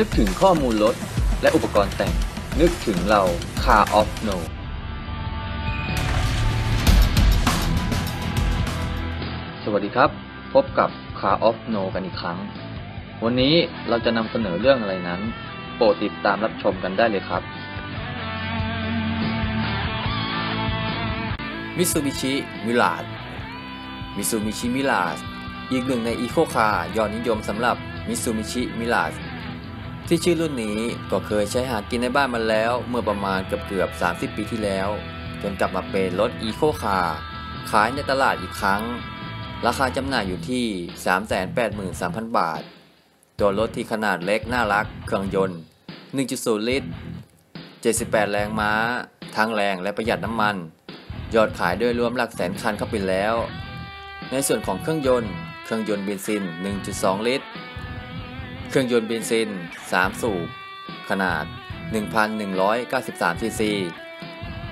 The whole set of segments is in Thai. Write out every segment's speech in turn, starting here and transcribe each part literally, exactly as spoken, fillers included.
นึกถึงข้อมูลรถและอุปกรณ์แต่งนึกถึงเรา Car of Noสวัสดีครับพบกับ Car of No กันอีกครั้งวันนี้เราจะนำเสนอเรื่องอะไรนั้นโปรดติดตามรับชมกันได้เลยครับ Mitsubishi Mirage Mitsubishi Mirage อีกหนึ่งใน Eco-Car ยอดนิยมสำหรับ Mitsubishi Mirage ที่ชื่อรุ่นนี้ก็เคยใช้หากินในบ้านมาแล้วเมื่อประมาณเกือบๆสามสิบปีที่แล้วจนกลับมาเป็นรถ Eco-Car ขายในตลาดอีกครั้งราคาจำหน่ายอยู่ที่ สามแสนแปดหมื่นสามพัน บาทตัวรถที่ขนาดเล็กน่ารักเครื่องยนต์ หนึ่งจุดศูนย์ ลิตรเจ็ดสิบแปดแรงม้าทั้งแรงและประหยัดน้ำมันยอดขายโดยรวมหลักแสนคันเข้าไปแล้วในส่วนของเครื่องยนต์เครื่องยนต์เบนซิน หนึ่งจุดสอง ลิตรเครื่องยนต์เบนซินสามสูบขนาด หนึ่งพันหนึ่งร้อยเก้าสิบสาม ซีซี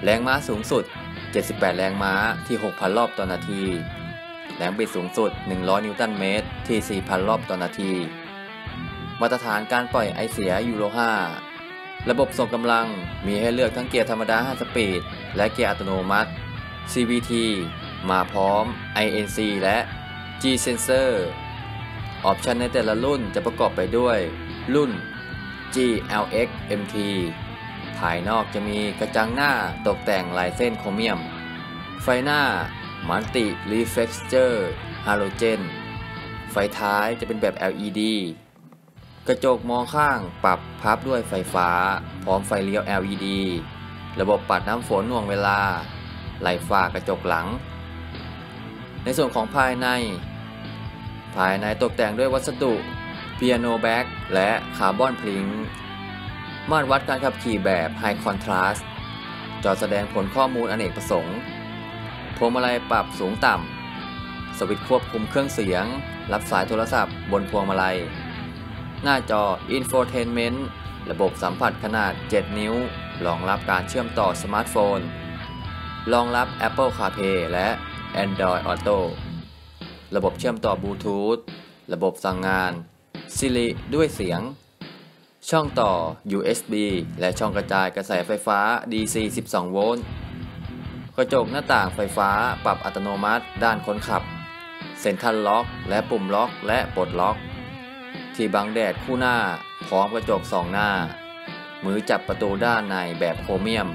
แรงม้าสูงสุดเจ็ดสิบแปดแรงม้าที่ หกพัน รอบต่อนาทีแรงบิดสูงสุดหนึ่งร้อยนิวตันเมตรที่ สี่พัน รอบต่อนาทีมาตรฐานการปล่อยไอเสียยูโรห้าระบบส่งกำลังมีให้เลือกทั้งเกียร์ธรรมดาห้าสปีดและเกียร์อัตโนมัติ ซี วี ที มาพร้อม ไอ เอ็น ซี และ G-Sensor ออปชันในแต่ละรุ่นจะประกอบไปด้วยรุ่น จี แอล เอ็กซ์ เอ็ม ที ภายนอกจะมีกระจังหน้าตกแต่งลายเส้นโครเมียมไฟหน้า Multi reflexture halogen ไฟท้ายจะเป็นแบบ แอล อี ดี กระจกมองข้างปรับพับด้วยไฟฟ้าพร้อมไฟเลี้ยว แอล อี ดี ระบบปัดน้ำฝนหน่วงเวลาไหลฝ้ากระจกหลังในส่วนของภายในภายในตกแต่งด้วยวัสดุ Piano Black และคาร์บอนพลิงมาตรวัดการขับขี่แบบ High Contrast จอแสดงผลข้อมูลอเนกประสงค์พวงมาลัยปรับสูงต่ำสวิตช์ควบคุมเครื่องเสียงรับสายโทรศัพท์บนพวงมาลัยหน้าจอ Infotainment ระบบสัมผัสขนาดเจ็ดนิ้วรองรับการเชื่อมต่อสมาร์ทโฟนรองรับ Apple CarPlay และ Android Auto ระบบเชื่อมต่อบลูทูธระบบสั่งงาน Siri ด้วยเสียงช่องต่อ ยู เอส บี และช่องกระจายกระแสไฟฟ้า ดี ซี สิบสอง โวลต์กระจกหน้าต่างไฟฟ้าปรับอัตโนมัติด้านคนขับเซ็นทรัลล็อกและปุ่มล็อกและปลดล็อกที่บังแดดคู่หน้าพร้อมกระจกสองหน้ามือจับประตูด้านในแบบโครเมียม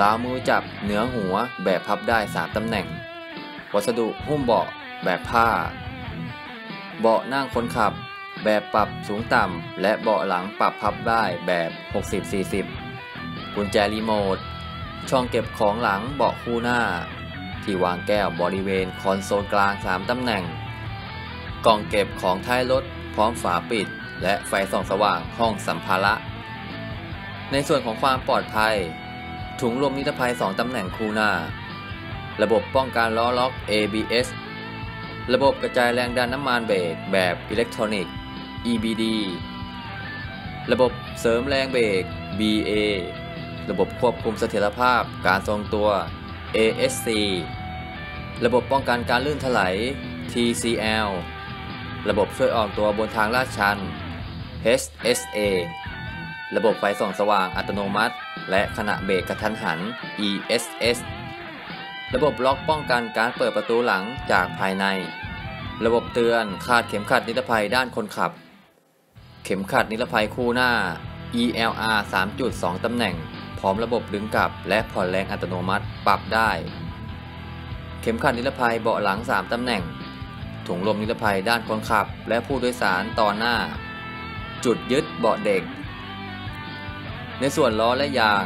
ราวมือจับเหนือหัวแบบพับได้สามตำแหน่งวัสดุหุ้มเบาะแบบผ้าเบาะนั่งคนขับแบบปรับสูงต่ำและเบาะหลังปรับพับได้แบบหกสิบ สี่สิบกุญแจรีโมทช่องเก็บของหลังเบาะคู่หน้าที่วางแก้วบริเวณคอนโซลกลางสามตำแหน่งกล่องเก็บของท้ายรถพร้อมฝาปิดและไฟส่องสว่างห้องสัมภาระในส่วนของความปลอดภัยถุงลมนิรภัยสองตำแหน่งคู่หน้าระบบป้องกันล้อล็อก เอ บี เอส ระบบกระจายแรงดันน้ำมันเบรกแบบอิเล็กทรอนิกส์ อี บี ดี ระบบเสริมแรงเบรก บี เอ ระบบควบคุมเสถียรภาพการทรงตัว เอ เอส ซี ระบบป้องกันการลื่นถลาย ที ซี แอล ระบบช่วยออกตัวบนทางลาดชัน เอช เอส เอ ระบบไฟส่องสว่างอัตโนมัติและขณะเบรกกระทันหัน อี เอส เอส ระบบล็อกป้องกันการเปิดประตูหลังจากภายในระบบเตือนคาดเข็มขัดนิรภัยด้านคนขับเข็มขัดนิรภัยคู่หน้า อี แอล อาร์ สามจุดสอง ตำแหน่งพร้อมระบบดึงกลับและผ่อนแรงอัตโนมัติปรับได้เข็มขัดนิรภัยเบาะหลังสามตำแหน่งถุงลมนิรภัยด้านคนขับและผู้โดยสารตอนหน้าจุดยึดเบาะเด็กในส่วนล้อและยาง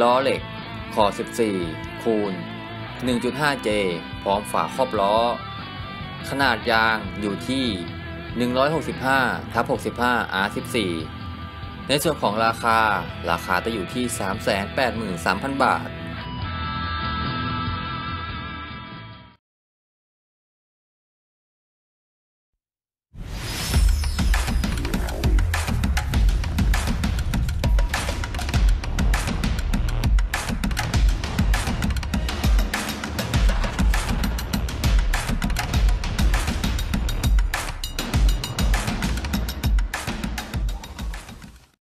ล้อเหล็กขอบ สิบสี่ คูณ หนึ่งจุดห้า เจ พร้อมฝาครอบล้อขนาดยางอยู่ที่ หนึ่งร้อยหกสิบห้า ทับ หกสิบห้า อาร์ สิบสี่ ในส่วนของราคาราคาจะอยู่ที่ สามแสนแปดหมื่นสามพัน บาท